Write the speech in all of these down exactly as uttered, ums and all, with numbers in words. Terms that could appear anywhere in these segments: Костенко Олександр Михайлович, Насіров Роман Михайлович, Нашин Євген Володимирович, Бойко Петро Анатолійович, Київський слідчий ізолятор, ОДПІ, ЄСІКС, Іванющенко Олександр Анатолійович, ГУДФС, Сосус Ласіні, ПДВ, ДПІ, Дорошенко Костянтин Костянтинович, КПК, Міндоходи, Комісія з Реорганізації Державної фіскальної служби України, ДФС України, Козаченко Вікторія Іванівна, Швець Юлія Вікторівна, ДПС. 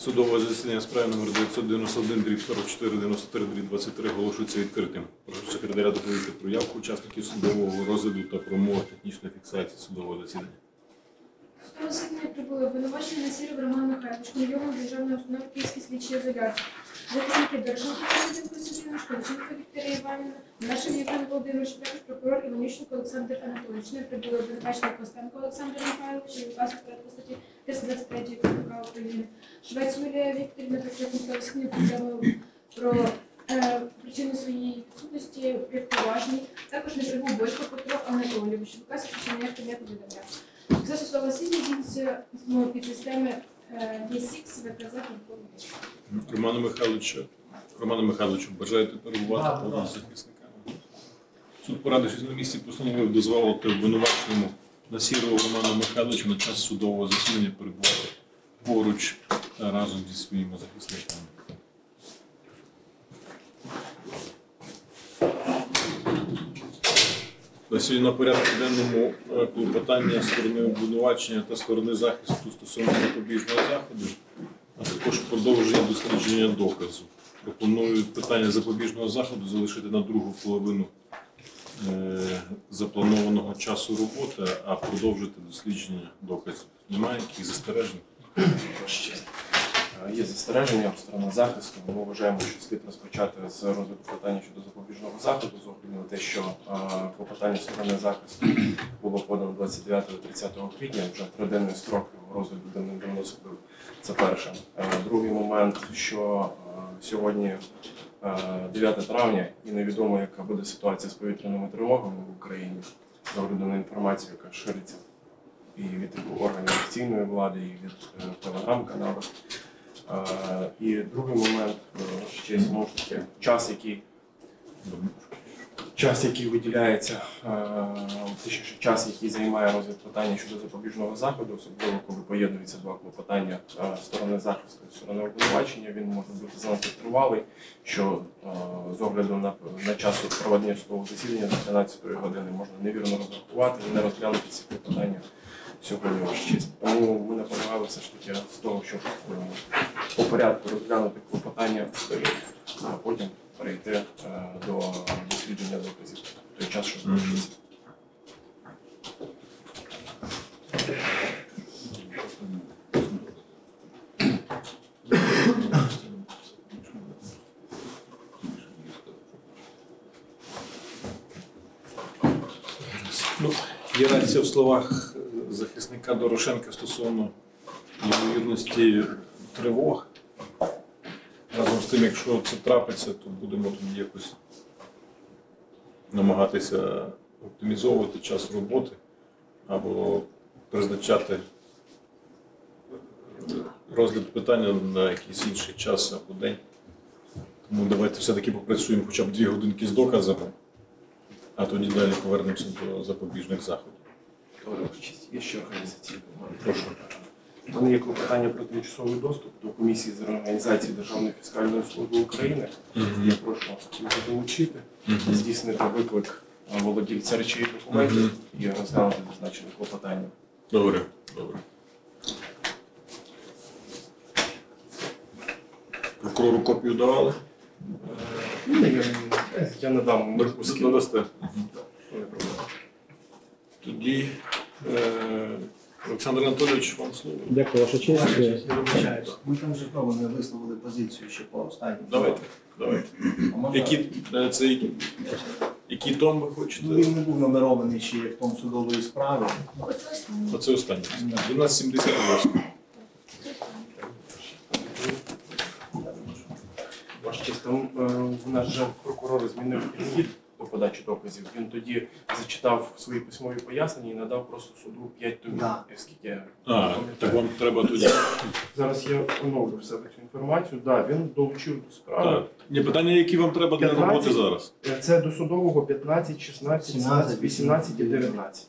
Судове засідання справи номер дев'ятсот дев'яносто один сорок чотири дев'яносто три двадцять три оголошується відкритим. Прошу секретаря доповісти про явку учасників судового розгляду та про умови технічної фіксації судового засідання. Судове засідання прибули обвинувачений Насіров Роман Михайлович, мільйонів державної установи Київський слідчий ізолятор, захисники Дорошенко Костянтин Костянтинович, Козаченко Вікторія Іванівна, Нашин Євген Володимирович, також прокурор Іванющенко Олександр Анатолійович. Не прибули обвинувачений Костенко Олександр Михайлович, і указ порядку статті триста двадцять третьої КПК України. Швець Юлія Вікторівна та Козаченко повідомили про е, причину своєї відсутності при поважній. Також не прибув Бойко Петро Анатолійович. В указі причинення прийняти повідомляв. Сосус Ласіні діється під системи ЄСІКС ВКЗ Роману Михайловичу, бажаєте перебувати поруч з захисниками? Суд, порадившись на місці, постановив дозволити обвинуваченому Насірову Роману Михайловичу на час судового засідання перебувати поруч та разом зі своїми захисниками. На сьогодні на порядку денному клопотання сторони обвинувачення та сторони захисту стосовно запобіжного заходу, а також продовження дослідження доказу. Пропоную питання запобіжного заходу залишити на другу половину е запланованого часу роботи, а продовжити дослідження доказів. Немає яких застережень? Є застереження у сторони захисту. Ми вважаємо, що слід розпочати з розгляду питання щодо запобіжного заходу, з огляду на те, що клопотання сторони захисту було подано двадцять дев'ятого тридцятого квітня, вже триденний строк розгляду даних доносів. Це перше. Другий момент, що сьогодні дев'яте травня і невідомо, яка буде ситуація з повітряними тривогами в Україні, з огляду на інформацію, яка шириться і від органів офіційної влади, і від телеграм-каналу. Uh, і другий момент, uh, ще знову ж таки, час, який, час, який виділяється, uh, точніше, час, який займає розгляд питання щодо запобіжного заходу, особливо коли поєднуються два клопотання uh, сторони захисту і сторони обвинувачення, він може бути занадто тривалий, що uh, з огляду на, на час проведення судового засідання до тринадцятої години можна невірно розрахувати і не розглянути ці клопотання сьогодні ваша честь. Тому ми наполягали все ж таки з того, щоб по порядку розглянути клопотання, а потім перейти до дослідження доказів в той час, що залишиться. Ну, є рація в словах захисника Дорошенка стосовно ймовірності тривог. Разом з тим, якщо це трапиться, то будемо тоді якось намагатися оптимізовувати час роботи або призначати розгляд питання на якийсь інший час або день. Тому давайте все-таки попрацюємо хоча б дві годинки з доказами, а тоді далі повернемося до запобіжних заходів. Є ще організаційні питання. У мене є клопотання про тимчасовий доступ до Комісії з Реорганізації Державної фіскальної служби України. Mm-hmm. Я прошу вас долучити, mm-hmm. здійснити виклик володільця речей і документів mm-hmm. і розглянути зазначене клопотання. Добре, добре. Прокурору копію давали? Ні, я, я не дам. Надасте. Тоді е Олександр Анатолійович, вам слово. Дякую, ваша честь. Ми там жертовно не висловили позицію ще по останньому. Давайте, давайте. Які, це, які, які том ви хочете? Ну, він не був номерований ще як том судової справи. Оце останнє. У нас сімдесят восьмий. Ваша честь, там у нас же прокурор змінив підхід по подачі доказів. Він тоді зачитав свої письмові пояснення і надав просто суду п'ять томів, оскільки я пам'ятаю. Так вам треба тоді. Зараз я оновлю в себе цю інформацію. Так, да, він долучив до справи. Ні, питання, які вам треба для роботи зараз? Це до судового п'ятнадцять, шістнадцять, вісімнадцять і дев'ятнадцять.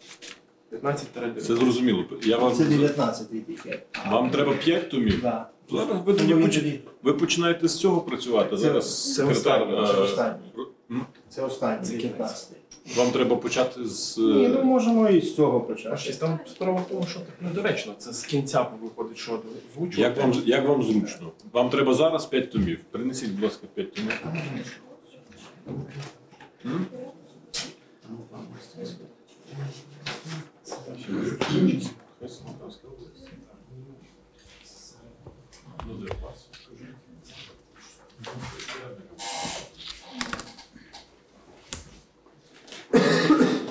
п'ятнадцять дев'ятнадцять. Це зрозуміло. Я вам... Це дев'ятнадцятий тільки. Вам треба п'ять томів? Так. Да. Ви, ви, ви починаєте з цього працювати. Це, зараз секретар Це останній, дев'ятнадцятий. Вам треба почати з... Ні, ну можемо і з цього почати. Там справа в тому, що так недоречно. Це з кінця виходить, що звучу. Як вам, як вам зручно? Вам треба зараз п'ять томів. Принесіть, будь ласка, п'ять томів.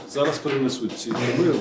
Зараз перенесуть ці труби.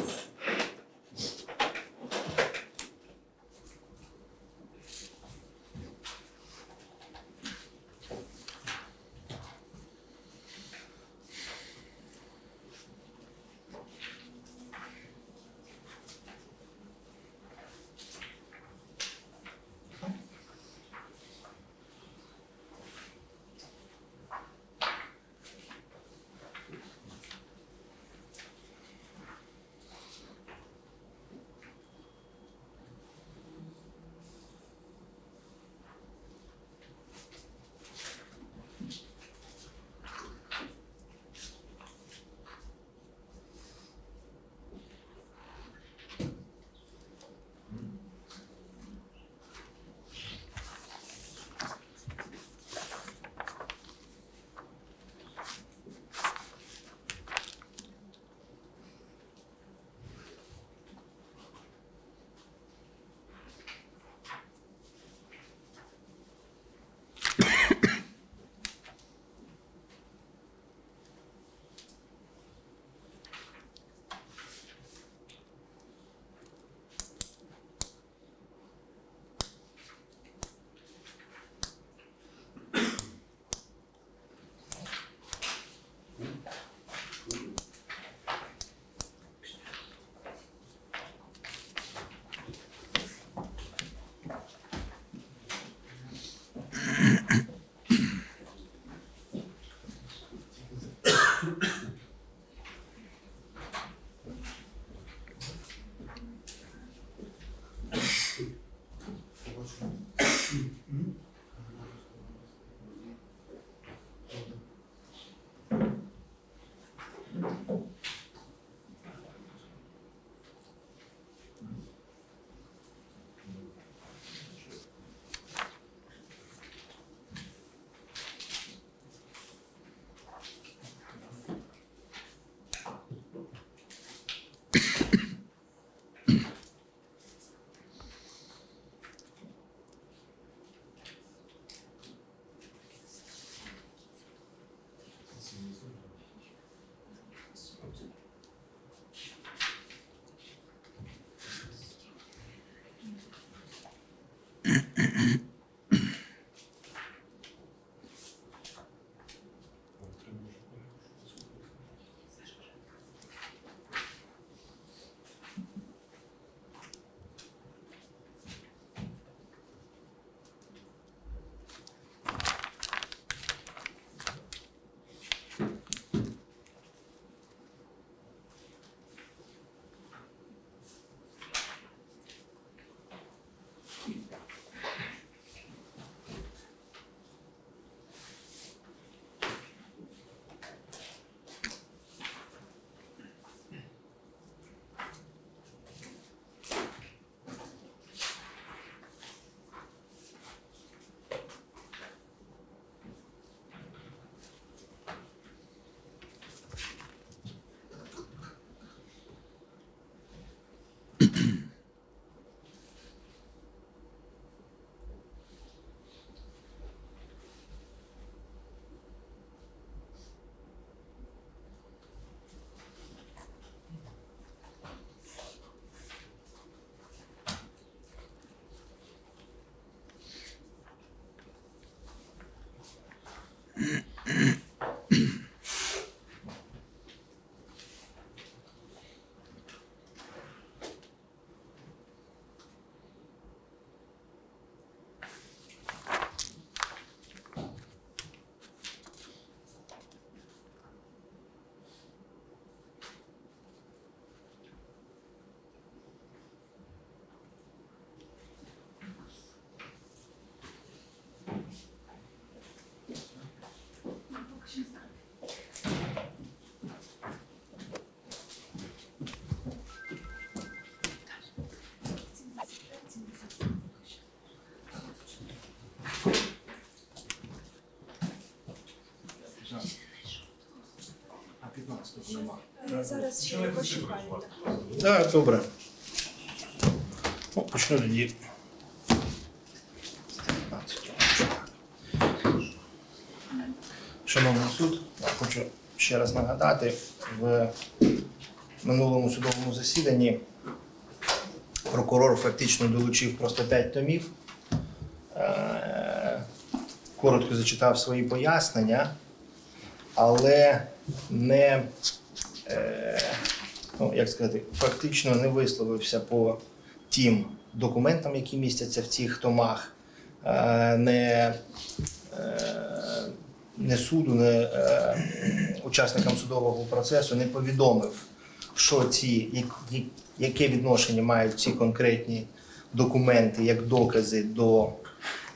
зараз ще почекаємо. Так, добре. Почну тоді. Шановний суд, хочу ще раз нагадати, в минулому судовому засіданні прокурор фактично долучив просто п'ять томів, коротко зачитав свої пояснення, але не, ну, як сказати, фактично не висловився по тим документам, які містяться в цих томах, не, не суду, не учасникам судового процесу не повідомив, що ці, яке відношення мають ці конкретні документи як докази до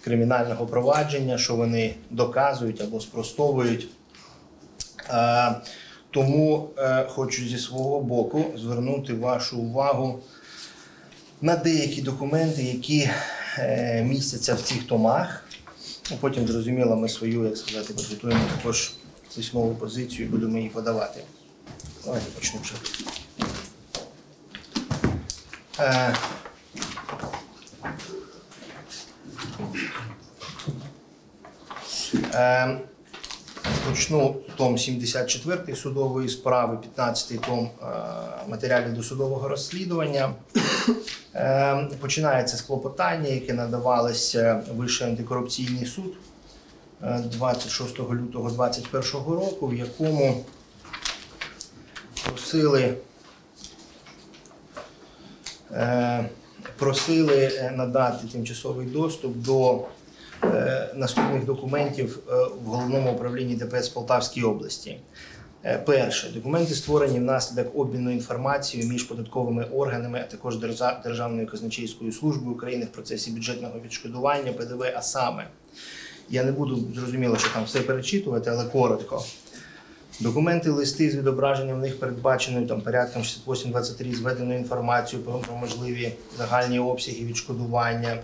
кримінального провадження, що вони доказують або спростовують. Тому хочу зі свого боку звернути вашу увагу на деякі документи, які містяться в цих томах. Потім, зрозуміло, ми свою, як сказати, підготуємо також письмову позицію і будемо її подавати. Давайте почнемо. Почну том сімдесят чотири судової справи, п'ятнадцятий том матеріалів досудового розслідування. Починається з клопотання, яке надавалося Вищий антикорупційний суд двадцять шостого лютого двадцять першого року, в якому просили, просили надати тимчасовий доступ до наступних документів в Головному управлінні ДПС Полтавської області. Перше. Документи створені внаслідок обміну інформацією між податковими органами, а також Державною казначейською службою України в процесі бюджетного відшкодування ПДВ, а саме. Я не буду, зрозуміло, що там все перечитувати, але коротко. Документи, листи з відображенням в них передбаченою там, порядком шістдесят вісім двадцять три зведеною інформацією про можливі загальні обсяги відшкодування.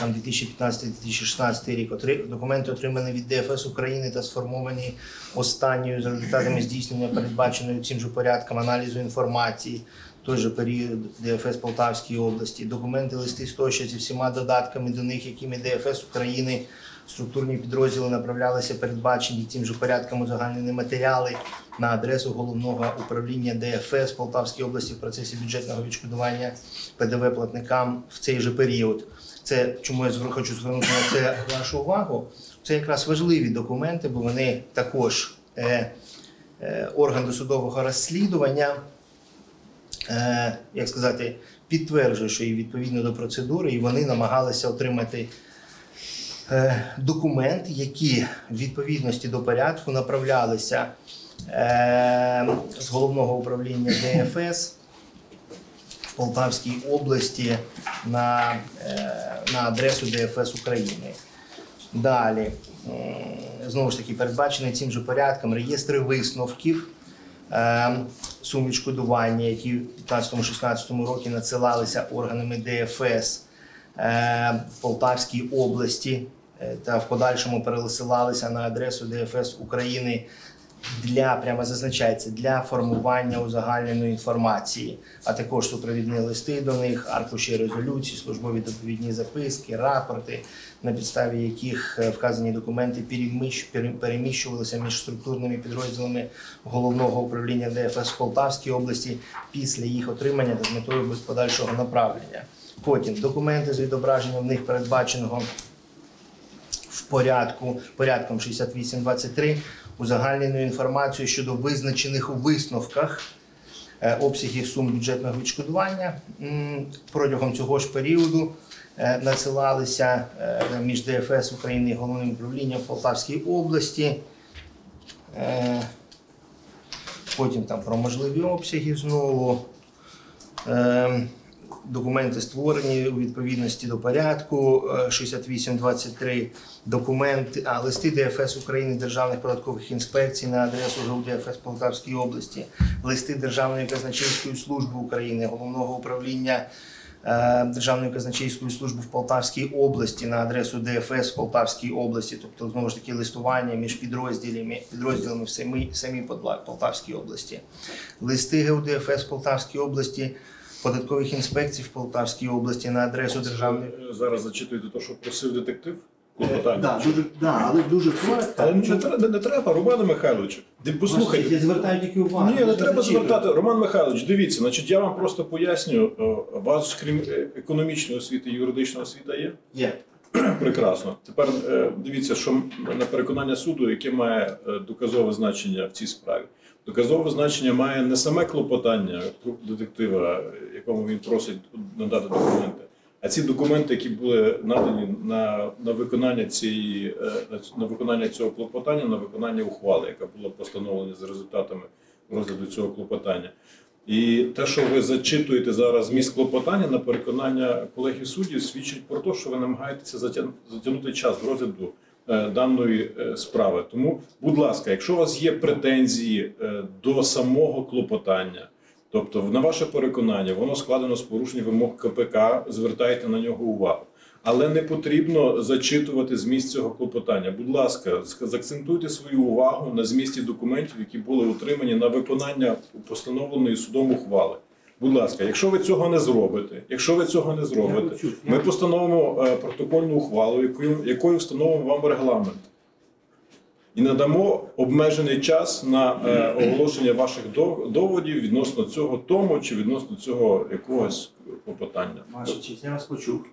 Там дві тисячі п'ятнадцятий - дві тисячі шістнадцятий рік. Документи отримані від ДФС України та сформовані останньою за результатами здійснення передбаченою цим же порядком аналізу інформації, той же період ДФС Полтавської області. Документи, листи тощо зі всіма додатками до них, якими ДФС України структурні підрозділи направлялися передбачені цим же порядком узагальнені матеріали на адресу Головного управління ДФС Полтавської області в процесі бюджетного відшкодування ПДВ платникам в цей же період. Це, чому я хочу звернути на це вашу увагу, це якраз важливі документи, бо вони також е, е, орган досудового розслідування, е, як сказати, підтверджує, що і відповідно до процедури, і вони намагалися отримати е, документ, які в відповідності до порядку направлялися е, з Головного управління ДФС Полтавській області на, на адресу ДФС України. Далі, знову ж таки, передбачений цим же порядком реєстри висновків сум відшкодування, які в п'ятнадцятому - шістнадцятому році надсилалися органами ДФС Полтавській області та в подальшому пересилалися на адресу ДФС України для, прямо зазначається, для формування узагальненої інформації, а також супровідні листи до них, аркуші резолюцій, службові доповідні записки, рапорти, на підставі яких вказані документи переміщувалися між структурними підрозділами Головного управління ДФС Полтавської області після їх отримання та з метою подальшого направлення. Потім документи з відображенням в них передбаченого в порядку, порядком шістдесят вісім двадцять три, узагальнену інформацію щодо визначених у висновках обсягів сум бюджетного відшкодування протягом цього ж періоду надсилалися між ДФС України і Головним управлінням Полтавської області. Потім там про можливі обсяги знову. Документи створені у відповідності до порядку шістдесят вісім двадцять три, документи, а листи ДФС України державних податкових інспекцій на адресу ГУ ДФС Полтавської області, листи Державної казначейської служби України, Головного управління Державної казначейської служби в Полтавській області на адресу ДФС в Полтавській області, тобто, знову ж таки, листування між підрозділами, підрозділами в самій, самій Полтавській області. Листи ГУДФС в Полтавській області, податкових інспекцій в Полтавській області на адресу державної... Зараз зачитуєте те, що просив детектив? Так, да, дуже, да, але дуже коротко. Але не, чому... не, не треба, Роман Михайлович. Послухайте. Я звертаю тільки увагу. Ні, не, не треба звертати. Роман Михайлович, дивіться, значить, я вам просто поясню. Вас, крім економічної освіти, юридична освіта є? Є. Прекрасно. Тепер дивіться, що на переконання суду, яке має доказове значення в цій справі. Доказове значення має не саме клопотання детектива, якому він просить надати документи, а ці документи, які були надані на, на, виконання цієї, на виконання цього клопотання, на виконання ухвали, яка була постановлена за результатами розгляду цього клопотання. І те, що ви зачитуєте зараз зміст клопотання на переконання колег і суддів, свідчить про те, що ви намагаєтеся затягнути час в розгляду даної справи. Тому, будь ласка, якщо у вас є претензії до самого клопотання, тобто, на ваше переконання, воно складено з порушення вимог КПК, звертайте на нього увагу. Але не потрібно зачитувати зміст цього клопотання. Будь ласка, заакцентуйте свою увагу на змісті документів, які були отримані на виконання постановленої судом ухвали. Будь ласка, якщо ви цього не зробите, якщо ви цього не зробите, ми постановимо протокольну ухвалу, якою, якою встановимо вам регламент. І надамо обмежений час на е, оголошення ваших доводів відносно цього тому чи відносно цього якогось попитання. Ваша честь, я вас почув.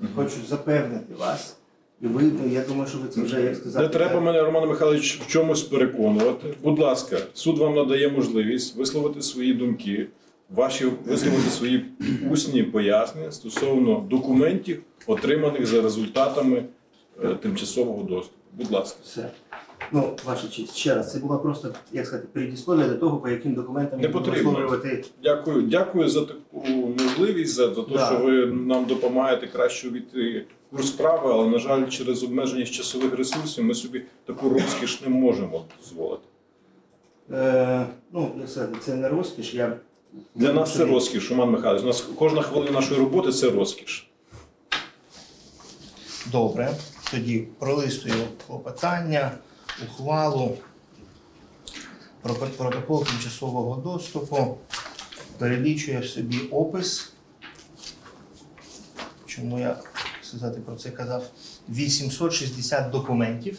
Mm-hmm. Хочу запевнити вас. І ви, я думаю, що ви це вже, як сказати... Не треба мене, Роман Михайлович, в чомусь переконувати. Будь ласка, суд вам надає можливість висловити свої думки, ваші висловити свої усні пояснення стосовно документів, отриманих за результатами е, тимчасового доступу. Будь ласка. Все. Ну, ваша честь, ще раз, це була просто, як сказати, передіслов'я до того, по яким документам не потрібно. Дякую, дякую за таку можливість, за, за те, да. що ви нам допомагаєте краще увійти в курс справи, але, на жаль, через обмеження часових ресурсів ми собі таку розкіш не можемо дозволити. Е, ну, як сказати, це не розкіш, я... Для нас це розкіш, Роман Михайлович. У нас кожна хвилина нашої роботи – це розкіш. Добре. Тоді пролистую клопотання, ухвалу, протокол тимчасового доступу, перелічує в собі опис, чому я сказати про це казав, вісімсот шістдесят документів,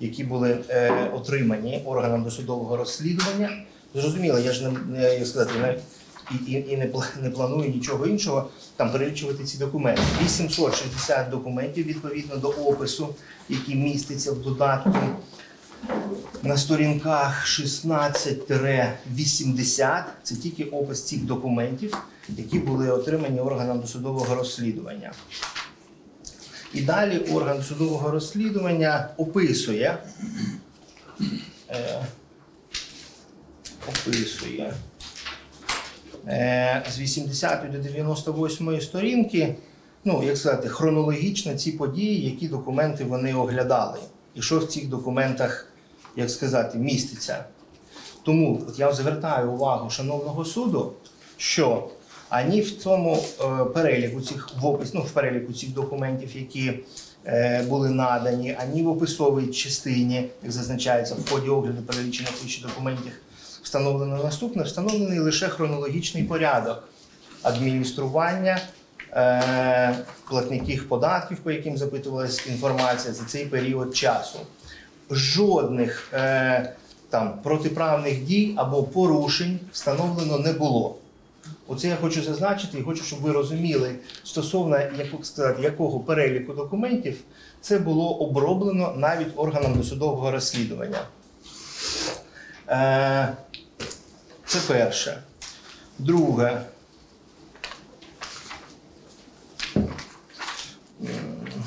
які були е, отримані органам досудового розслідування. Зрозуміло, я ж не, як сказати, не, і, і, і не, не планую нічого іншого, там перелічувати ці документи. вісімсот шістдесят документів відповідно до опису, який міститься в додатку на сторінках шістнадцять вісімдесят. Це тільки опис цих документів, які були отримані органам досудового розслідування. І далі орган досудового розслідування описує, е, описує з вісімдесятої до дев'яносто восьмої сторінки, ну, як сказати, хронологічно ці події, які документи вони оглядали. І що в цих документах, як сказати, міститься. Тому от я звертаю увагу шановного суду, що ані в цьому е, переліку цих в опис, ну, в переліку цих документів, які е, були надані, ані в описовій частині, як зазначається, в ході огляду перелічених тисяч документів, встановлено наступне, встановлений лише хронологічний порядок адміністрування е, платників податків, по яким запитувалась інформація за цей період часу. Жодних е, там, протиправних дій або порушень встановлено не було. Оце я хочу зазначити і хочу, щоб ви розуміли, стосовно як сказати, якого переліку документів це було оброблено навіть органам досудового розслідування. Е, Це перше. Друге.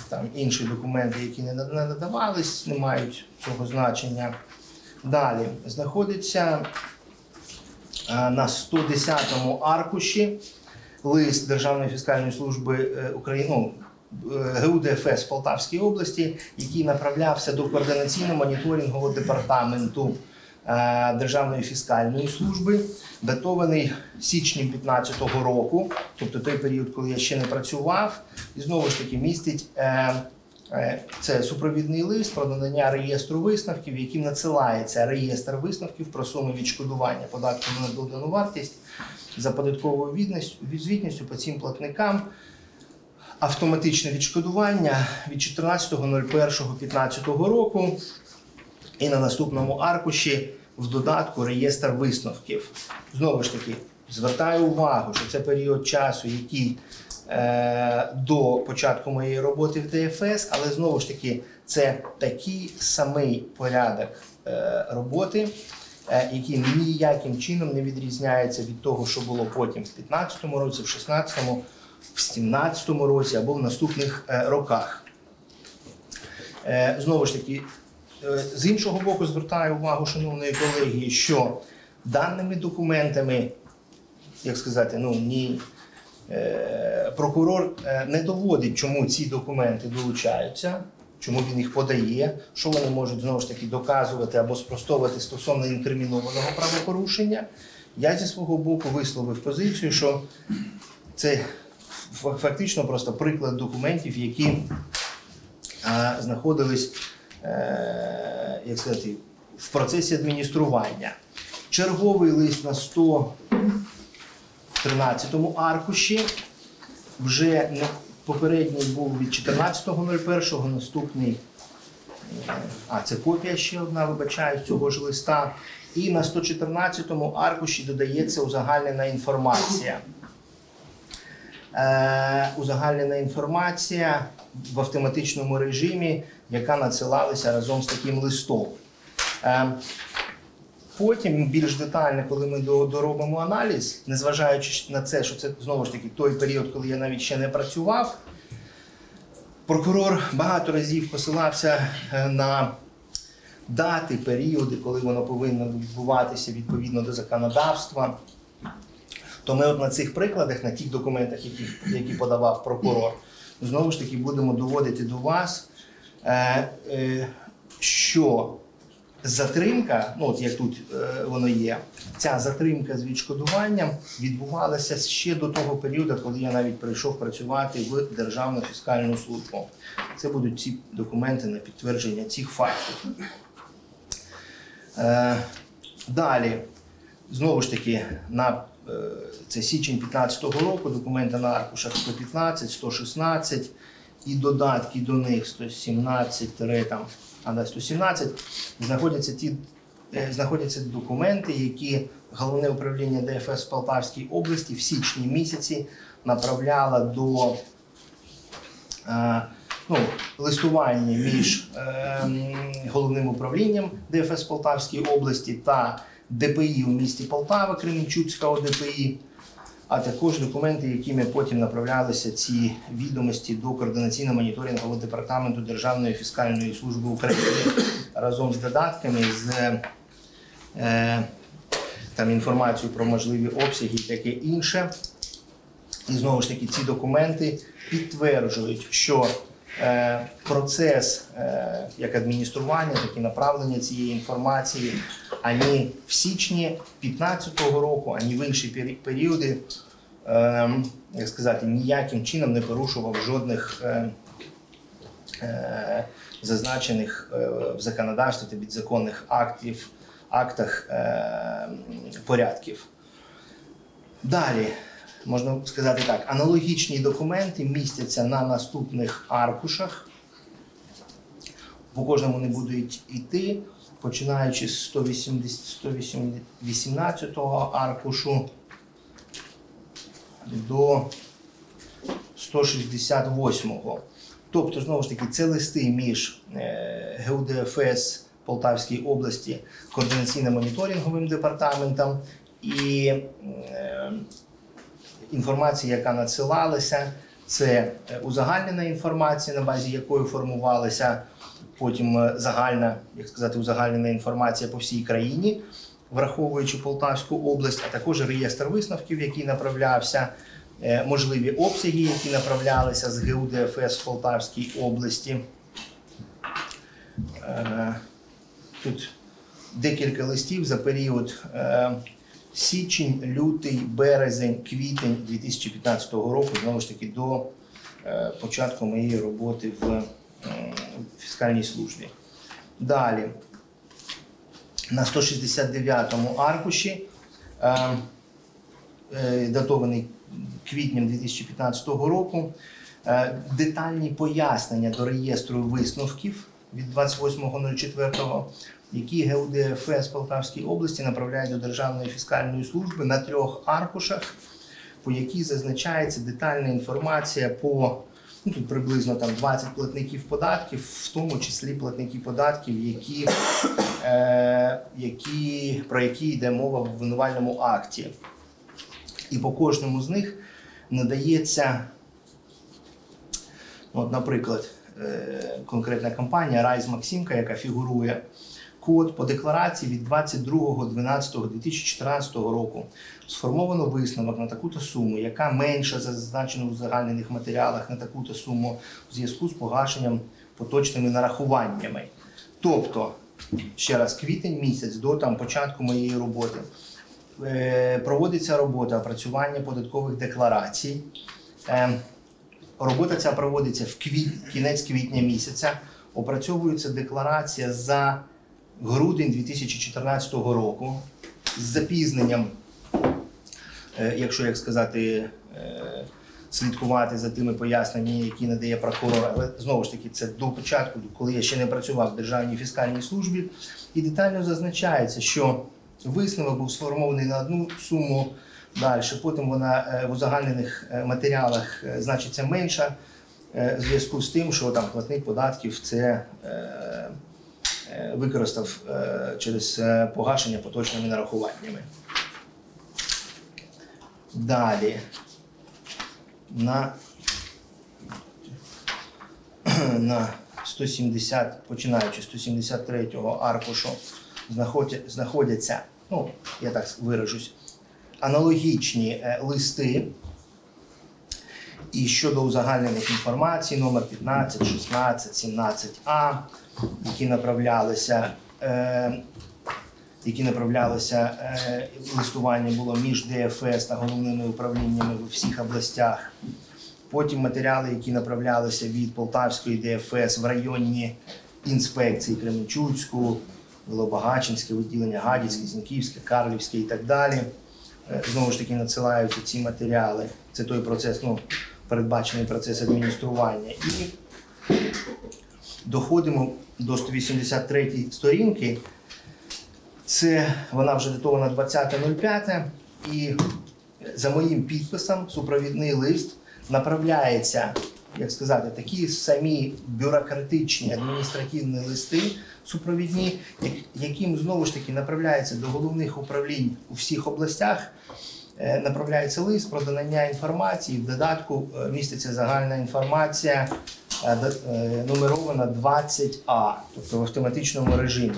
Там інші документи, які не надавались, не мають цього значення. Далі. Знаходиться на сто десятому аркуші лист Державної фіскальної служби України, ГУДФС Полтавської області, який направлявся до координаційно-моніторингового департаменту Державної фіскальної служби, датований січнем дві тисячі п'ятнадцятого року, тобто той період, коли я ще не працював, і знову ж таки містить це супровідний лист про надання реєстру висновків, яким надсилається реєстр висновків про суми відшкодування податку на додану вартість за податковою звітністю по цим платникам. Автоматичне відшкодування від чотирнадцятого липня дві тисячі п'ятнадцятого року. І на наступному аркуші в додатку реєстр висновків. Знову ж таки, звертаю увагу, що це період часу, який е, до початку моєї роботи в ДФС, але знову ж таки, це такий самий порядок е, роботи, е, який ніяким чином не відрізняється від того, що було потім в дві тисячі п'ятнадцятому році, в дві тисячі шістнадцятому, в дві тисячі сімнадцятому році або в наступних е, роках. Е, знову ж таки, з іншого боку, звертаю увагу, шановної колеги, що даними документами, як сказати, ну, ні, прокурор не доводить, чому ці документи долучаються, чому він їх подає, що вони можуть, знову ж таки, доказувати або спростовувати стосовно інкримінованого правопорушення. Я зі свого боку висловив позицію, що це фактично просто приклад документів, які а, знаходились, як сказати, в процесі адміністрування. Черговий лист на сто тринадцятому аркуші, вже попередній був від чотирнадцятого липня, наступний, а це копія ще одна, вибачаю, цього ж листа, і на сто чотирнадцятому аркуші додається узагальнена інформація. Узагальнена інформація в автоматичному режимі, яка надсилалася разом з таким листом. Потім, більш детально, коли ми доробимо аналіз, незважаючи на це, що це, знову ж таки, той період, коли я навіть ще не працював, прокурор багато разів посилався на дати, періоди, коли воно повинно відбуватися відповідно до законодавства. То ми от на цих прикладах, на тих документах, які, які подавав прокурор, знову ж таки будемо доводити до вас, е, е, що затримка, ну от як тут е, воно є, ця затримка з відшкодуванням відбувалася ще до того періоду, коли я навіть прийшов працювати в Державну фіскальну службу. Це будуть ці документи на підтвердження цих фактів. Е, далі, знову ж таки, на це січень дві тисячі п'ятнадцятого року, документи на аркушах сто п'ятнадцять, сто шістнадцять і додатки до них сто сімнадцять, знаходяться, ті, знаходяться документи, які Головне управління ДФС в Полтавській області в січні місяці направляло до ну, листування між Головним управлінням ДФС в Полтавській області та ДПІ у місті Полтава, Кременчуцька ОДПІ, а також документи, якими потім направлялися ці відомості до координаційно-моніторингового департаменту Державної фіскальної служби України разом з додатками, з е, там, інформацією про можливі обсяги і таке інше. І знову ж таки ці документи підтверджують, що е, процес е, як адміністрування, так і направлення цієї інформації ані в січні дві тисячі п'ятнадцятого року, ані в інші періоди, е, як сказати, ніяким чином не порушував жодних е, е, зазначених е, в законодавстві та підзаконних актів, актах е, порядків. Далі, можна сказати так, аналогічні документи містяться на наступних аркушах. По кожному не будуть йти. Починаючи з сто вісімнадцятого аркушу до сто шістдесят восьмого. Тобто, знову ж таки, це листи між ГУДФС Полтавської області, координаційно-моніторинговим департаментом і інформація, яка надсилалася, це узагальнена інформація, на базі якої формувалася потім загальна, як сказати, узагальнена інформація по всій країні, враховуючи Полтавську область, а також реєстр висновків, який направлявся, можливі обсяги, які направлялися з ГУДФС в Полтавській області. Тут декілька листів за період січень, лютий, березень, квітень дві тисячі п'ятнадцятого року, знову ж таки, до початку моєї роботи в фіскальній службі. Далі, на сто шістдесят дев'ятому аркуші, датований квітнем дві тисячі п'ятнадцятого року, детальні пояснення до реєстру висновків від двадцять восьмого лютого, які ГУДФС Полтавської області направляють до Державної фіскальної служби на трьох аркушах, по якій зазначається детальна інформація по, ну, тут приблизно там, двадцять платників податків, в тому числі платники податків, які, е, які, про які йде мова в обвинувальному акті. І по кожному з них надається, от, наприклад, конкретна компанія «Райз Максимка», яка фігурує, код по декларації від двадцять другого дванадцятого дві тисячі чотирнадцятого року. Сформовано висновок на таку-то суму, яка менша за зазначену в загальнених матеріалах на таку-то суму в зв'язку з погашенням поточними нарахуваннями. Тобто, ще раз, квітень місяць до там, початку моєї роботи е, проводиться робота опрацювання податкових декларацій. Е, робота ця проводиться в квіт, кінець квітня місяця. Опрацьовується декларація за грудень дві тисячі чотирнадцятого року з запізненням, якщо, як сказати, слідкувати за тими поясненнями, які надає прокурор. Але, знову ж таки, це до початку, коли я ще не працював в Державній фіскальній службі. І детально зазначається, що висновок був сформований на одну суму далі, потім вона в узагальнених матеріалах значиться менша, в зв'язку з тим, що там платник податків – це використав через погашення поточними нарахуваннями. Далі, на, на сто сімдесят, починаючи з сто сімдесят третього аркушу, знаходяться, ну, я так виражусь, аналогічні листи, і щодо узагальнених інформацій, номер п'ятнадцять, шістнадцять, сімнадцять А, які направлялися, е, які направлялися е, листування було між ДФС та головними управліннями в усіх областях. Потім матеріали, які направлялися від Полтавської ДФС в районні інспекції Кременчуцьку, Велобагачинське відділення, Гадяцьке, Зіньківське, Карлівське і так далі. Е, знову ж таки надсилаються ці матеріали. Це той процес, ну, передбачений процес адміністрування. І доходимо до сто вісімдесят третьої сторінки. Це, вона вже датована двадцяте лютого. І за моїм підписом супровідний лист направляється, як сказати, такі самі бюрократичні адміністративні листи супровідні, яким, знову ж таки, направляється до головних управлінь у всіх областях. Направляється лист про надання інформації, в додатку міститься загальна інформація, нумерована двадцять А, тобто в автоматичному режимі.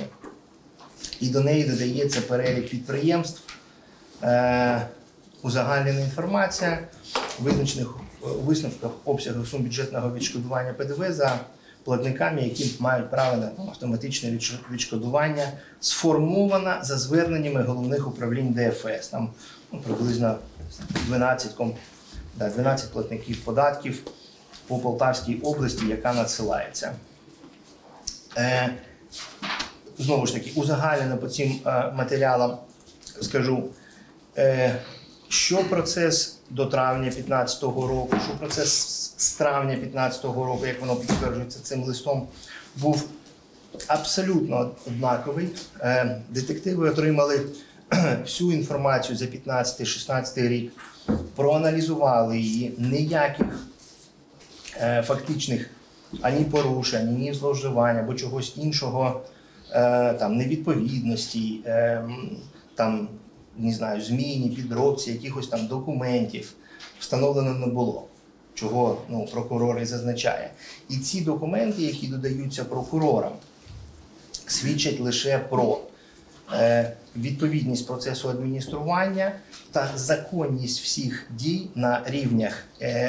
І до неї додається перелік підприємств, узагальнена інформація, визначених у висновках обсягів сум бюджетного відшкодування П Д В за платниками, які мають право на автоматичне відшкодування, сформована за зверненнями головних управлінь Д Ф С. Там, ну, приблизно дванадцять, да, дванадцять платників податків по Полтавській області, яка надсилається. Е, знову ж таки, узагальнено по цим е, матеріалам скажу, е, що процес до травня дві тисячі п'ятнадцятого року, що процес з травня дві тисячі п'ятнадцятого року, як воно підтверджується цим листом, був абсолютно однаковий. Е, детективи отримали всю інформацію за п'ятнадцятий шістнадцятий рік, проаналізували її, ніяких е, фактичних ані порушень, ані зловживань або чогось іншого, е, там, невідповідності, е, там, не знаю, зміні, підробці, якихось там документів встановлено не було, чого, ну, прокурор і зазначає. І ці документи, які додаються прокурорам, свідчать лише про е, відповідність процесу адміністрування та законність всіх дій на рівнях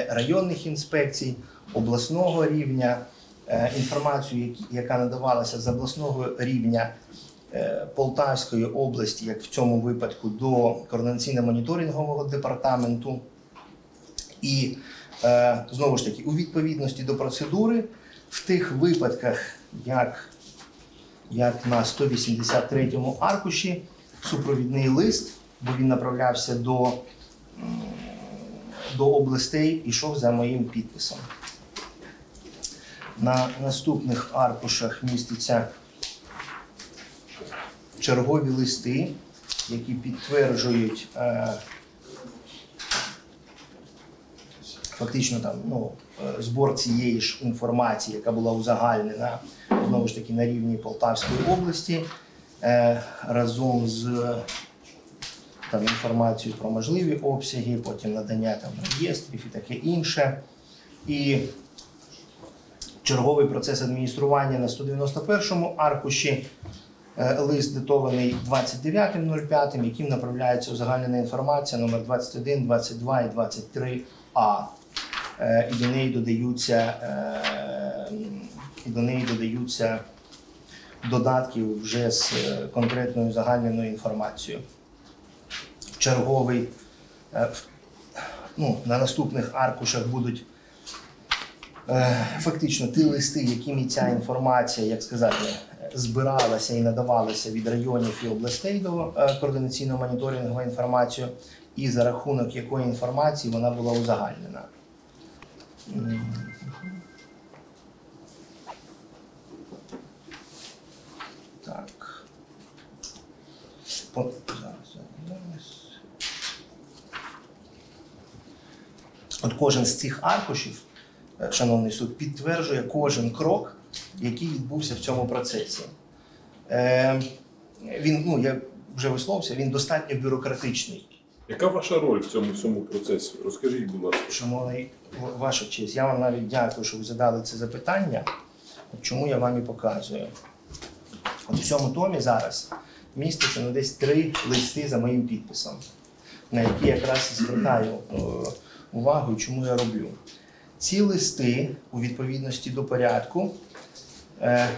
районних інспекцій, обласного рівня, інформацію, яка надавалася з обласного рівня, Полтавської області, як в цьому випадку, до координаційно-моніторингового департаменту. І, знову ж таки, у відповідності до процедури, в тих випадках, як, як на сто вісімдесят третьому аркуші, супровідний лист, бо він направлявся до, до областей, йшов за моїм підписом. На наступних аркушах міститься чергові листи, які підтверджують е, фактично там, ну, збір цієї ж інформації, яка була узагальнена, знову ж таки, на рівні Полтавської області, е, разом з там, інформацією про можливі обсяги, потім надання там, реєстрів і таке інше. І черговий процес адміністрування на сто дев'яносто першому аркуші. Лист датований двадцять дев'ятого п'ятого, яким направляється узагальнена інформація номер двадцять один, двадцять два і двадцять три А. І до неї додаються, і до неї додаються додатки вже з конкретною загальною інформацією. Черговий, ну, на наступних аркушах будуть фактично ті листи, якими ця інформація, як сказати, збиралася і надавалася від районів і областей до координаційно-моніторингової інформації, і за рахунок якої інформації вона була узагальнена. Так. От, зараз, зараз. От кожен з цих аркушів, шановний суд, підтверджує кожен крок, який відбувся в цьому процесі. Е, він, ну, я вже висловився, він достатньо бюрократичний. Яка ваша роль в цьому всьому процесі? Розкажіть, будь ласка. Шановний, ваша честь, я вам навіть дякую, що ви задали це запитання. Чому я вам і показую. От у цьому томі зараз міститься на десь три листи за моїм підписом, на які якраз звертаю увагу, чому я роблю. Ці листи, у відповідності до порядку, е,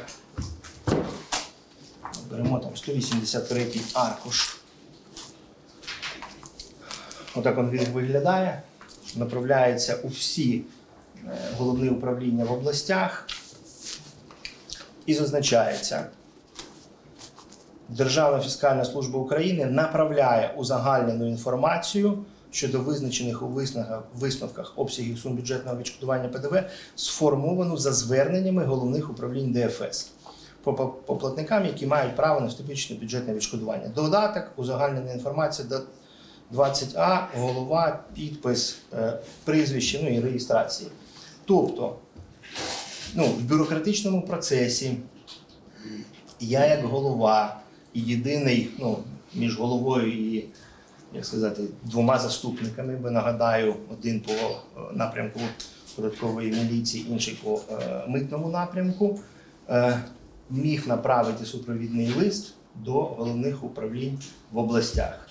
беремо там сто вісімдесят третій аркуш, отак він виглядає, направляється у всі е, головні управління в областях і зазначається: Державна фіскальна служба України направляє узагальнену інформацію щодо визначених у висновках обсягів сум бюджетного відшкодування П Д В, сформовану за зверненнями головних управлінь Д Ф С по платникам, які мають право на остаточне бюджетне відшкодування. Додаток, узагальнена інформація до двадцять А, голова, підпис, прізвище, ну і реєстрації. Тобто, ну, в бюрократичному процесі я як голова і єдиний, ну, між головою і, як сказати, двома заступниками, бо нагадаю, один по напрямку податкової міліції, інший по е, митному напрямку, е, міг направити супровідний лист до головних управлінь в областях,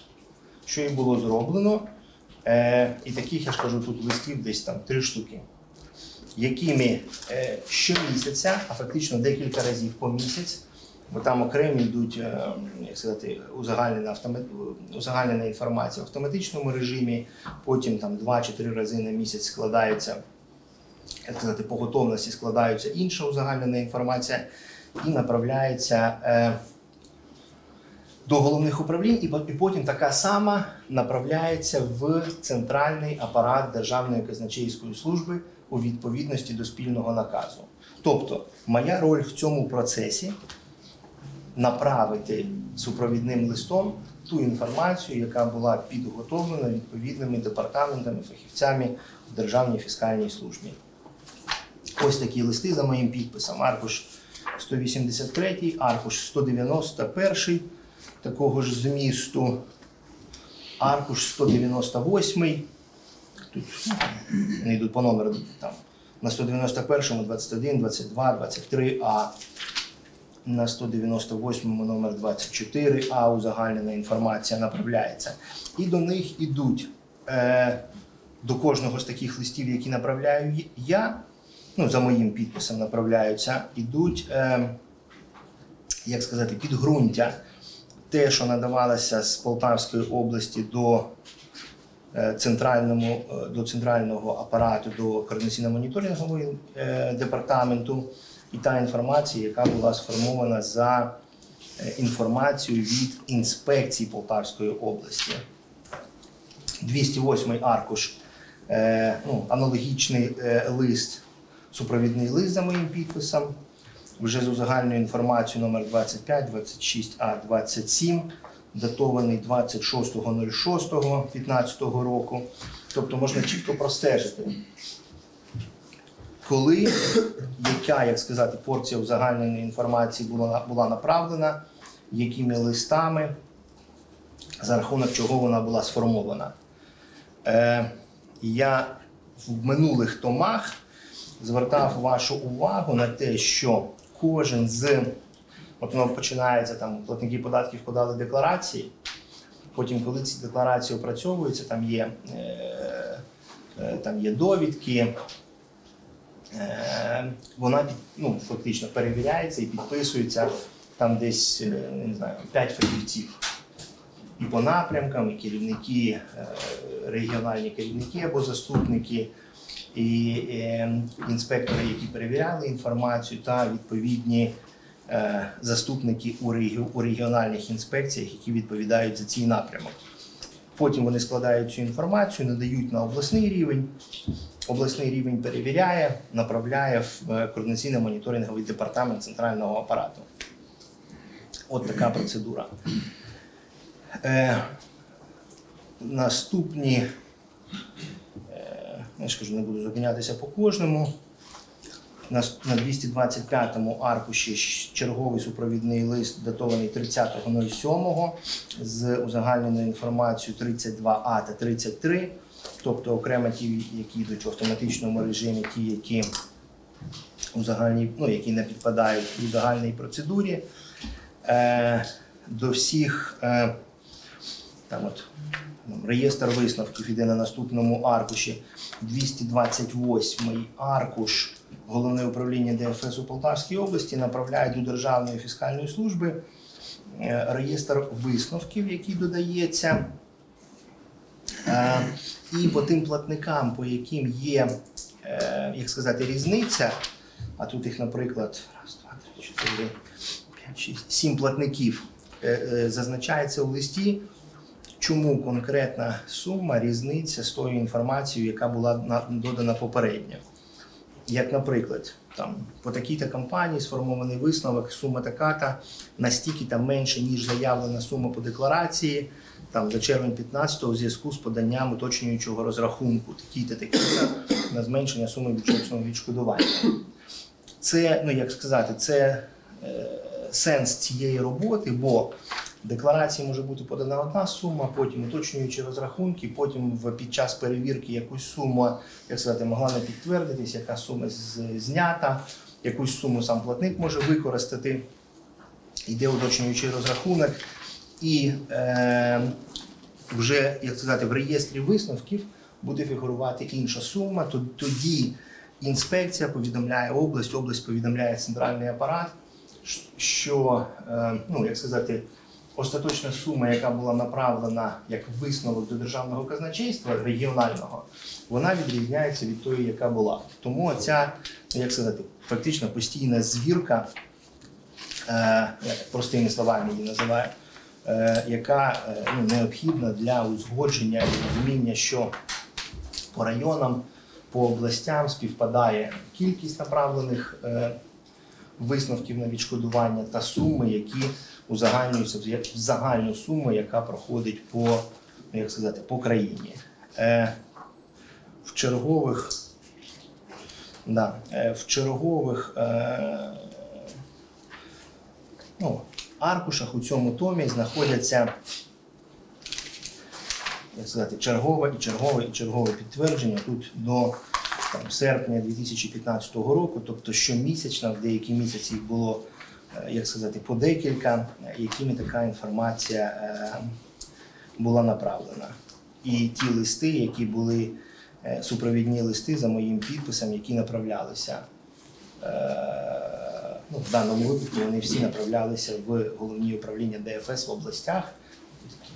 що і було зроблено. Е, і таких, я ж кажу, тут листів десь там три штуки, якими е, щомісяця, а фактично декілька разів по місяць, бо там окремі йдуть, як сказати, узагальнена, автомат... узагальнена інформація в автоматичному режимі, потім там два чи три рази на місяць складається, як сказати, по готовності складається інша узагальнена інформація і направляється е... до головних управлінь, і потім така сама направляється в центральний апарат Державної казначейської служби у відповідності до спільного наказу. Тобто, моя роль в цьому процесі — направити супровідним листом ту інформацію, яка була підготовлена відповідними департаментами, фахівцями в Державній фіскальній службі. Ось такі листи за моїм підписом. Аркуш сто вісімдесят третій, аркуш сто дев'яносто перший, такого ж змісту, аркуш сто дев'яносто восьмий, тут вони йдуть по номеру, там, на сто дев'яносто першому двадцять один, двадцять два, двадцять три А. На сто дев'яносто восьмому номер двадцять чотири А узагальнена інформація направляється. І до них йдуть, е, до кожного з таких листів, які направляю я, ну, за моїм підписом направляються, йдуть е, як сказати, підґрунтя, те, що надавалося з Полтавської області до центральному, до центрального апарату, до координаційно-моніторингового департаменту, і та інформація, яка була сформована за інформацією від інспекції Полтавської області. двісті восьмий аркуш, ну, аналогічний лист, супровідний лист за моїм підписом, вже з узагальною інформацією номер двадцять п'ять, двадцять шість А, двадцять сім, датований двадцять шостого шостого дві тисячі п'ятнадцятого року. Тобто можна чітко простежити, коли, яка, як сказати, порція узагальненої інформації була, була направлена, якими листами, за рахунок чого вона була сформована. Е, я в минулих томах звертав вашу увагу на те, що кожен з, от воно починається там, платники податків подали декларації, потім, коли ці декларації опрацьовуються, там є, е, е, там є довідки, е, вона, ну, фактично перевіряється і підписується там десь, не знаю, п'ять фахівців. І по напрямкам, і керівники, регіональні керівники або заступники, і інспектори, які перевіряли інформацію, та відповідні заступники у регіональних інспекціях, які відповідають за цей напрямок. Потім вони складають цю інформацію, надають на обласний рівень, обласний рівень перевіряє, направляє в координаційно-моніторинговий департамент центрального апарату. От така процедура. Е, наступні, е, я ж кажу, не буду зупинятися по кожному. На, на двісті двадцять п'ятому аркуші черговий супровідний лист, датований тридцятого сьомого, з узагальненою інформацією тридцять два А та тридцять три, тобто окремо ті, які йдуть в автоматичному режимі, ті, які, у загальній, ну, які не підпадають у загальній процедурі. Е, До всіх там от, реєстр висновків іде на наступному аркуші. двісті двадцять восьмий аркуш, Головне управління ДФС у Полтавській області направляє до Державної фіскальної служби реєстр висновків, який додається. І по тим платникам, по яким є, як сказати, різниця, а тут їх, наприклад, сім платників, зазначається у листі, чому конкретна сума, різниця з тою інформацією, яка була додана попередньо. Як, наприклад, там, по такій-то компанії сформований висновок, сума така-та, настільки-то менше, ніж заявлена сума по декларації, там, за червень п'ятнадцятого у зв'язку з поданням уточнюючого розрахунку, такій-то, такій-то, на зменшення суми бюджетного відшкодування. Це, ну, як сказати, це сенс цієї роботи, бо декларації може бути подана одна сума, потім уточнюючи розрахунки, потім під час перевірки якусь суму, як сказати, могла не підтвердитись, яка сума знята, якусь суму сам платник може використати, йде уточнюючий розрахунок, і е, вже, як сказати, в реєстрі висновків буде фігурувати інша сума, тоді інспекція повідомляє область, область повідомляє центральний апарат, що, ну, як сказати, остаточна сума, яка була направлена як висновок до державного казначейства регіонального, вона відрізняється від тої, яка була. Тому ця, як сказати, фактично постійна звірка, простими словами її називаю, яка, ну, необхідна для узгодження і розуміння, що по районам, по областям співпадає кількість направлених висновків на відшкодування та суми, які узагальнюються в загальну суму, яка проходить по, як сказати, по країні. Е, в чергових, да, е, в чергових е, ну, аркушах у цьому томі знаходяться, як сказати, чергове і чергове і чергове підтвердження тут до там, серпня дві тисячі п'ятнадцятого року, тобто щомісячно, в деякі місяці їх було, як сказати, по декілька, якими така інформація е, була направлена. І ті листи, які були е, супровідні листи за моїм підписом, які направлялися е, Ну, в даному випадку вони всі направлялися в головні управління Д Ф С в областях,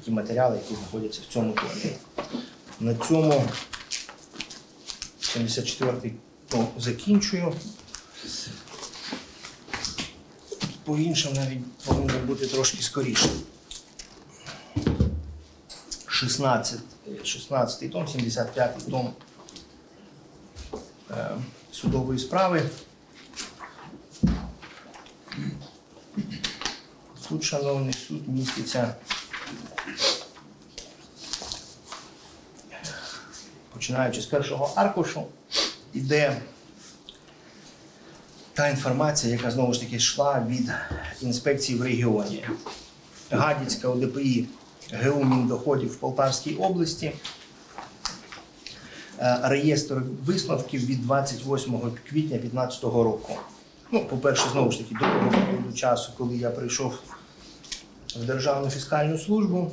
ті матеріали, які знаходяться в цьому плані. На цьому сімдесят четвертий ну, закінчую. По іншим навіть повинно бути трошки скоріше. шістнадцятий том, сімдесят п'ятий том е, судової справи. Тут, шановний суд, міститься, починаючи з першого аркушу, іде та інформація, яка, знову ж таки, йшла від інспекції в регіоні. Гадяцька О Д П І Г У Міндоходів в Полтавській області. Реєстр висновків від двадцять восьмого квітня дві тисячі п'ятнадцятого року. Ну, по-перше, знову ж таки, до того періоду часу, коли я прийшов в Державну фіскальну службу,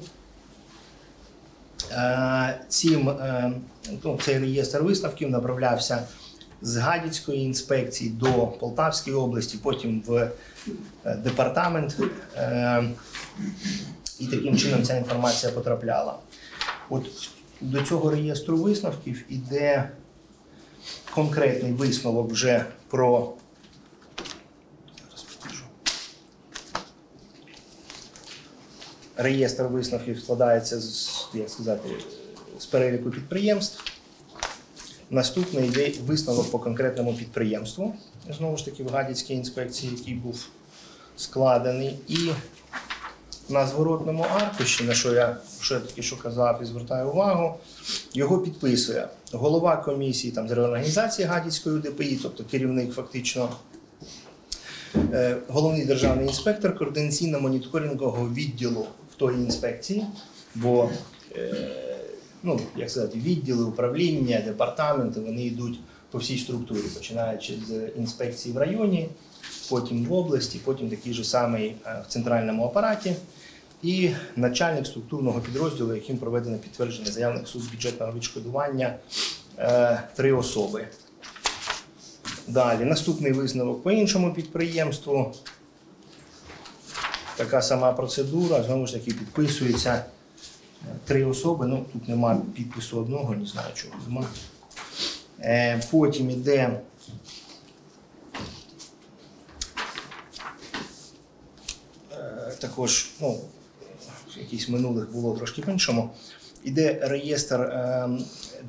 цим, ну, цей реєстр висновків направлявся з Гадяцької інспекції до Полтавської області, потім в департамент. І таким чином ця інформація потрапляла. От до цього реєстру висновків іде конкретний висновок вже про реєстр висновків складається з, як сказати, з переліку підприємств. Наступний йде висновок по конкретному підприємству, знову ж таки, в Гадяцькій інспекції, який був складений. І на зворотному аркуші, на що я ще таки що казав і звертаю увагу, його підписує голова комісії там, з реорганізації Гадяцької О Д П І, тобто керівник фактично, е, головний державний інспектор координаційно-моніторингового відділу в тої інспекції, бо е, ну, як сказати, відділи, управління, департаменти, вони йдуть по всій структурі, починаючи з інспекції в районі, потім в області, потім такий же самий в центральному апараті і начальник структурного підрозділу, яким проведено підтвердження заявних суд бюджетного відшкодування, три особи. Далі, наступний висновок по іншому підприємству. Така сама процедура, знову ж таки, підписується три особи, ну тут немає підпису одного, не знаю чого немає. Потім йде також, ну, якісь минулих було трошки по-іншому, йде реєстр е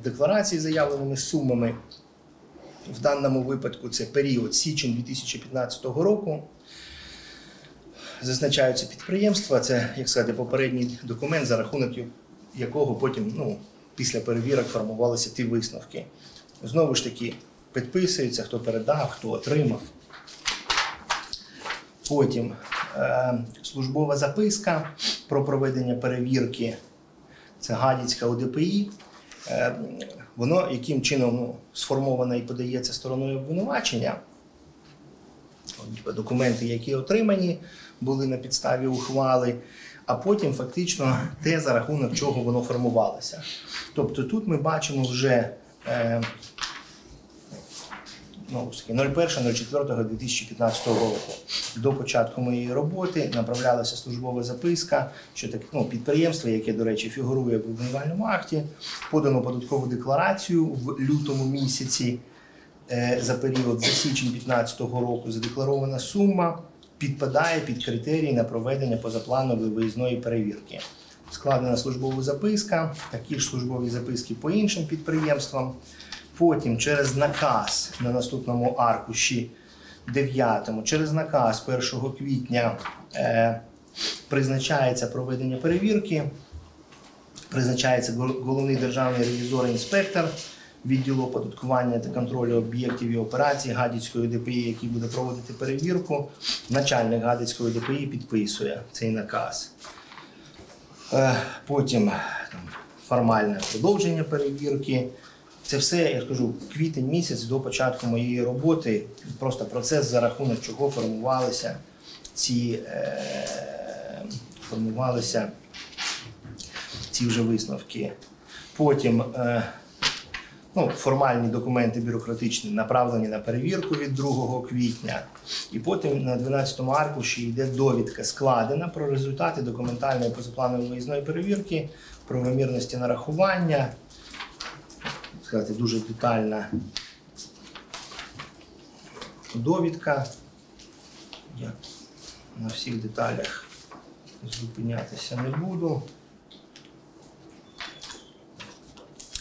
декларацій з заявленими сумами. В даному випадку це період січень дві тисячі п'ятнадцятого року. Зазначаються підприємства, це, як сказати, попередній документ, за рахунок якого потім, ну, після перевірок формувалися ті висновки. Знову ж таки, підписується, хто передав, хто отримав. Потім е службова записка про проведення перевірки, це Гадяцька О Д П І. Е воно яким чином, ну, сформовано і подається стороною обвинувачення. Документи, які отримані, були на підставі ухвали, а потім фактично те, за рахунок чого воно формувалося. Тобто тут ми бачимо вже е, ну, нуль перше нуль четверте дві тисячі п'ятнадцятого року. До початку моєї роботи направлялася службова записка, що так, ну, підприємство, яке, до речі, фігурує в обвинувальному акті, подано податкову декларацію в лютому місяці. За період за січень дві тисячі п'ятнадцятого року задекларована сума підпадає під критерії на проведення позапланової виїзної перевірки. Складена службова записка, такі ж службові записки по іншим підприємствам. Потім через наказ на наступному аркуші дев'ятому, через наказ першого квітня е, призначається проведення перевірки, призначається головний державний ревізор-інспектор відділу оподаткування та контролю об'єктів і операцій Гадяцької О Д П І, який буде проводити перевірку. Начальник Гадяцької О Д П І підписує цей наказ. Потім там, формальне продовження перевірки. Це все, я скажу, квітень місяць до початку моєї роботи. Просто процес, за рахунок чого формувалися ці, е, формувалися ці вже висновки. Потім е, ну, формальні документи бюрократичні направлені на перевірку від другого квітня. І потім на дванадцятому аркуші йде довідка складена про результати документальної позапланової виїзної перевірки, правомірності нарахування, так сказати, дуже детальна довідка. Я на всіх деталях зупинятися не буду.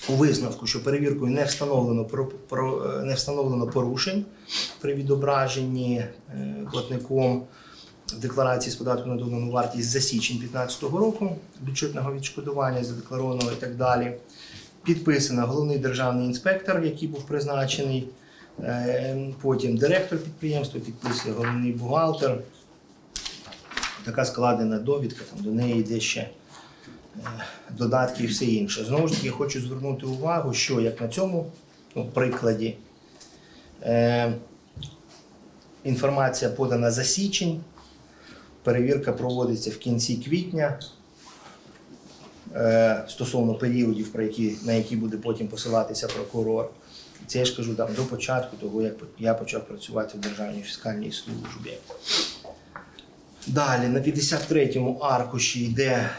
У висновку, що перевіркою не встановлено, про, про, не встановлено порушень при відображенні платником декларації з податку на додану вартість за січень дві тисячі п'ятнадцятого року, бюджетного відшкодування задекларованого і так далі. Підписано головний державний інспектор, який був призначений, потім директор підприємства, підписує головний бухгалтер. Така складена довідка, там до неї йде ще додатки і все інше. Знову ж таки, я хочу звернути увагу, що як на цьому ну, прикладі е, інформація подана за січень, перевірка проводиться в кінці квітня, е, стосовно періодів, про які, на які буде потім посилатися прокурор. Це я ж кажу там, до початку того, як я почав працювати в Державній фіскальній службі. Далі, на п'ятдесят третьому аркуші йде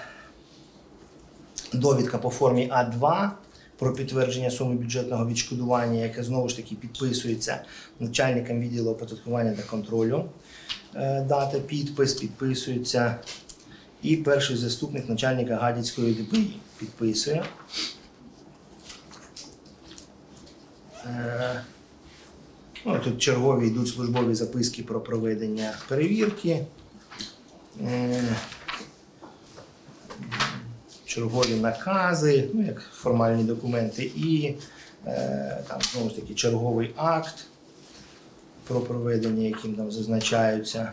довідка по формі А два про підтвердження суми бюджетного відшкодування, яке знову ж таки підписується начальником відділу оподаткування та контролю. Дата, підпис підписується і перший заступник начальника Гадяцької О Д П І підписує. Ну, тут чергові йдуть службові записки про проведення перевірки. Чергові накази, ну, як формальні документи, і е, там, знову ж таки, черговий акт про проведення, яким там зазначаються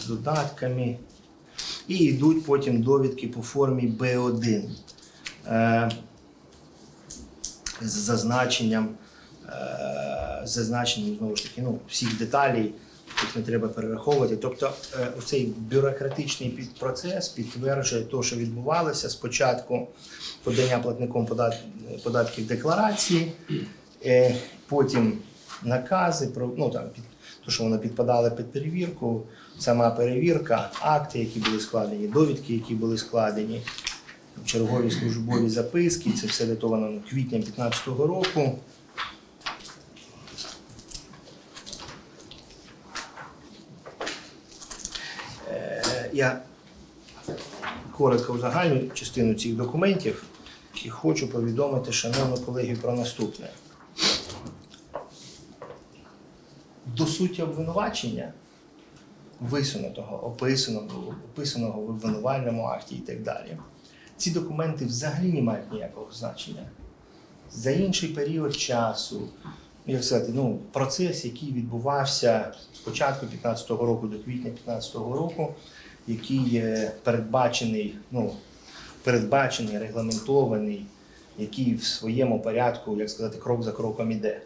з додатками. І йдуть потім довідки по формі Б один е, з зазначенням, е, з зазначенням знову ж таки, ну, всіх деталей. Їх не треба перераховувати. Тобто цей бюрократичний процес підтверджує те, що відбувалося спочатку подання платником податків декларації, потім накази, ну, там, то, що воно підпадало під перевірку, сама перевірка, акти, які були складені, довідки, які були складені, чергові службові записки, це все датовано квітнем дві тисячі п'ятнадцятого року. Я коротко узагальню частину цих документів і хочу повідомити, шановні колеги, про наступне. До суті обвинувачення, висунутого, описаного, описаного в обвинувальному акті і так далі, ці документи взагалі не мають ніякого значення. За інший період часу, як сказати, ну, процес, який відбувався з початку дві тисячі п'ятнадцятого року до квітня дві тисячі п'ятнадцятого року, який передбачений, ну, передбачений, регламентований, який в своєму порядку, як сказати, крок за кроком іде.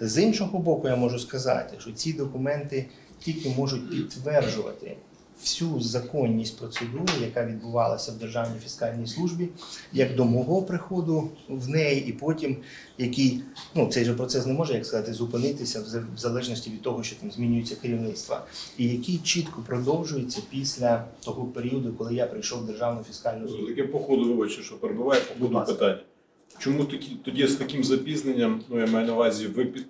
З іншого боку, я можу сказати, що ці документи тільки можуть підтверджувати всю законність процедури, яка відбувалася в Державній фіскальній службі, як до мого приходу в неї, і потім, який, ну, цей же процес не може, як сказати, зупинитися в залежності від того, що там змінюється керівництво, і який чітко продовжується після того періоду, коли я прийшов в Державну фіскальну службу. Таке по ходу, вибачте, що перебуває, по ходу питання. Чому такі, тоді з таким запізненням, ну, я маю на увазі, ви під...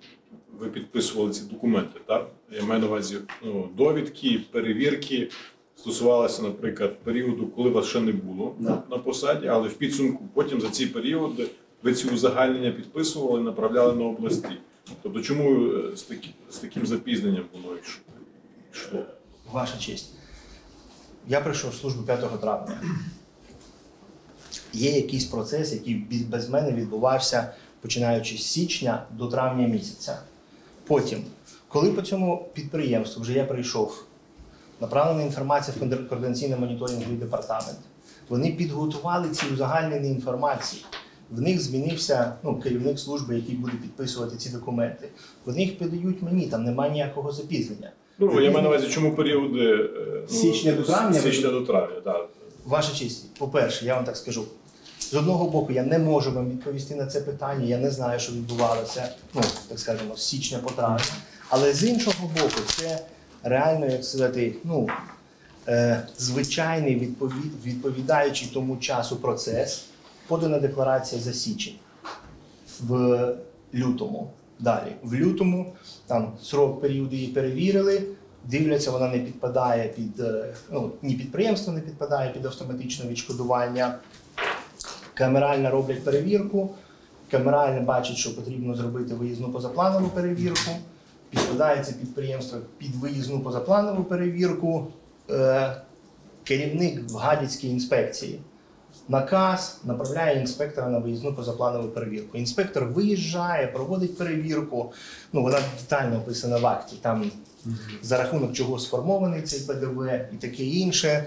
Ви підписували ці документи, так? Я маю на увазі, ну, довідки, перевірки стосувалися, наприклад, періоду, коли вас ще не було да. на посаді, але в підсумку потім за ці періоди ви ці узагальнення підписували і направляли на області. Тобто чому з, такі, з таким запізненням воно йшло? Ваша честь. Я прийшов в службу п'ятого травня. Є якийсь процес, який без мене відбувався, починаючи з січня до травня місяця. Потім, коли по цьому підприємству вже я прийшов, направлена інформація в координаційно-моніторинговий департамент. Вони підготували ці узагальнені інформації. В них змінився, ну, керівник служби, який буде підписувати ці документи. Вони їх передають мені, там немає ніякого запізнення. Ну, я маю на увазі, чому періоди, ну, січня до травня? Січня до травня, так. Ваша честь, по-перше, я вам так скажу, З одного боку, я не можу вам відповісти на це питання, я не знаю, що відбувалося, ну, так скажемо, з січня по травень. Але з іншого боку, це реально, як сказати, ну, е, звичайний відповід, відповідаючий тому часу процес, подана декларація за січень в лютому. Далі, в лютому, там, срок періоду її перевірили, дивляться, вона не підпадає під, ну, ні підприємство не підпадає під автоматичне відшкодування. Камерально роблять перевірку, камерально бачать, що потрібно зробити виїзну позапланову перевірку, підпадається підприємство під виїзну позапланову перевірку, керівник в Гадяцькій інспекції. Наказ направляє інспектора на виїзну позапланову перевірку. Інспектор виїжджає, проводить перевірку, ну, вона детально описана в акті, там mm-hmm. за рахунок чого сформований цей Пе Де Ве і таке інше.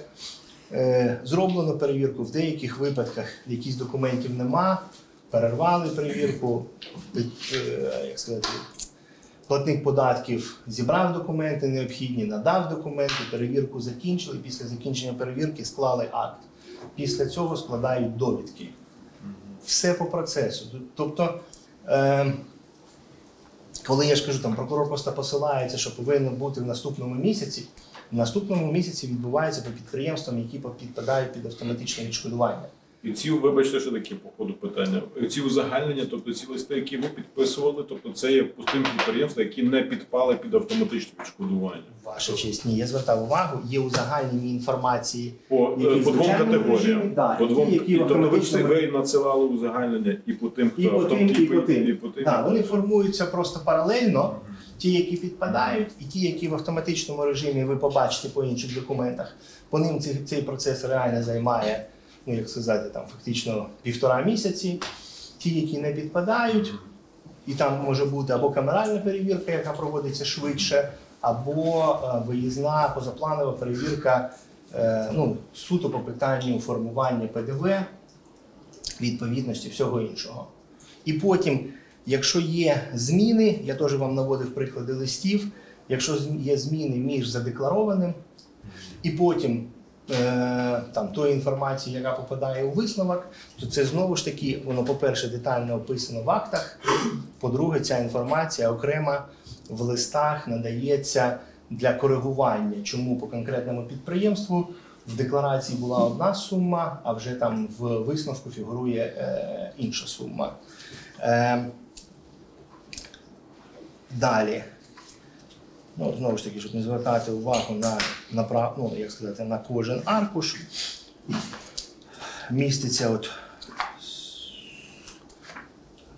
Е, зроблено перевірку, в деяких випадках якісь документів нема, перервали перевірку, е, як сказати, платник податків зібрав документи необхідні, надав документи, перевірку закінчили, після закінчення перевірки склали акт. Після цього складають довідки. Все по процесу. Тобто, е, коли я ж кажу, там прокурор просто посилається, що повинно бути в наступному місяці, в наступному місяці відбувається по підприємствам, які підпадають під автоматичне відшкодування. І ці, вибачте, що таке по ходу питання, ці узагальнення, тобто ці листи, які ви підписували, тобто це є пустим підприємства, які не підпали під автоматичне відшкодування. Ваша честь, ні, я звертав увагу, є узагальнені інформації. По, по двом категоріям. Да, по двом, які, які тобто автоматично... ви надсилали узагальнення і по тим, хто автоматично. І по тим, і по тим. Так, вони формуються просто паралельно, угу. Ті, які підпадають, і ті, які в автоматичному режимі ви побачите по інших документах. По ним цей, цей процес реально займає, ну, як сказати, там фактично півтора місяці, ті, які не підпадають, і там може бути або камеральна перевірка, яка проводиться швидше, або виїзна позапланова перевірка, ну, суто по питанню формування Пе Де Ве, відповідності, всього іншого. І потім, якщо є зміни, я теж вам наводив приклади листів, якщо є зміни між задекларованим, і потім там тої інформації, яка попадає у висновок, то це знову ж таки, воно, по-перше, детально описано в актах, по-друге, ця інформація окрема в листах надається для коригування, чому по конкретному підприємству в декларації була одна сума, а вже там в висновку фігурує е, інша сума. Е, далі. Ну, знову ж таки, щоб не звертати увагу на, на, ну, як сказати, на кожен аркуш, міститься от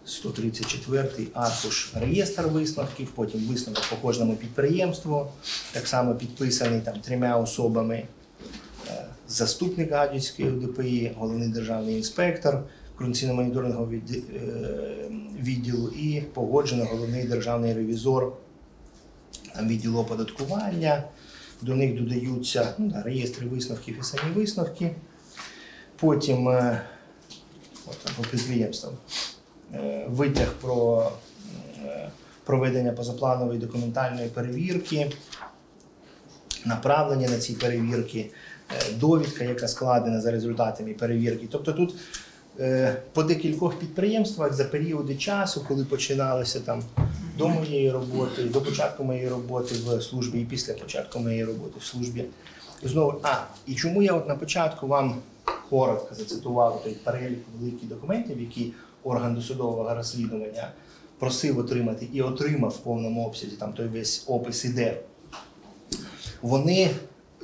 сто тридцять четвертий аркуш реєстр висновків, потім висновок по кожному підприємству, так само підписаний там трьома особами, заступник Гадяцької О Де Пе І, головний державний інспектор, корупційно-моніторинговий відділ і погоджено головний державний ревізор відділу оподаткування, до них додаються, ну, да, реєстри висновків і самі висновки. Потім е, от, по підприємствам е, витяг про е, проведення позапланової документальної перевірки, направлення на ці перевірки, е, довідка, яка складена за результатами перевірки. Тобто тут е, по декількох підприємствах за періоди часу, коли починалося там до моєї роботи, до початку моєї роботи в службі і після початку моєї роботи в службі. Знову, а, і чому я от на початку вам коротко зацитував той перелік великих документів, які орган досудового розслідування просив отримати і отримав в повному обсязі, там той весь опис іде. Вони,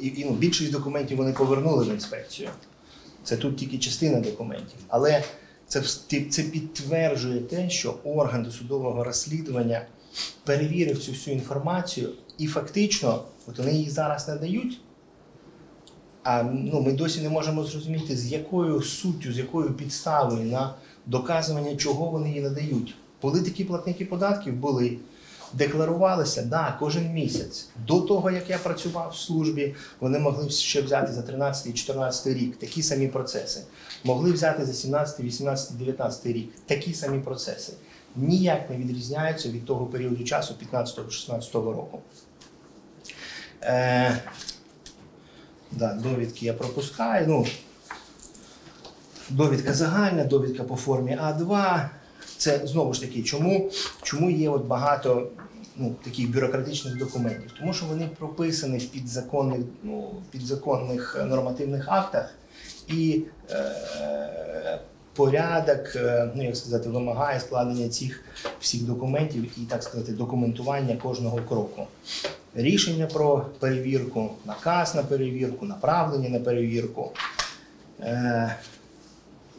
і, і, ну, більшість документів вони повернули в інспекцію. Це тут тільки частина документів. Але Це, це підтверджує те, що орган досудового розслідування перевірив цю всю інформацію і фактично, от вони її зараз надають, а, ну, ми досі не можемо зрозуміти, з якою суттю, з якою підставою на доказування, чого вони її надають. Були такі платники податків, були, декларувалися, да, кожен місяць. До того, як я працював в службі, вони могли ще взяти за тринадцятий-чотирнадцятий рік такі самі процеси. Могли взяти за сімнадцятий, вісімнадцятий, дев'ятнадцятий рік такі самі процеси. Ніяк не відрізняються від того періоду часу п'ятнадцятого-шістнадцятого року. Е, да, довідки я пропускаю. Ну, довідка загальна, довідка по формі А два. Це, знову ж таки, чому, чому є от багато ну, таких бюрократичних документів? Тому що вони прописані в підзаконних, ну, підзаконних нормативних актах, і е, порядок, ну, як сказати, вимагає складення цих всіх документів і, так сказати, документування кожного кроку. Рішення про перевірку, наказ на перевірку, направлення на перевірку. Е,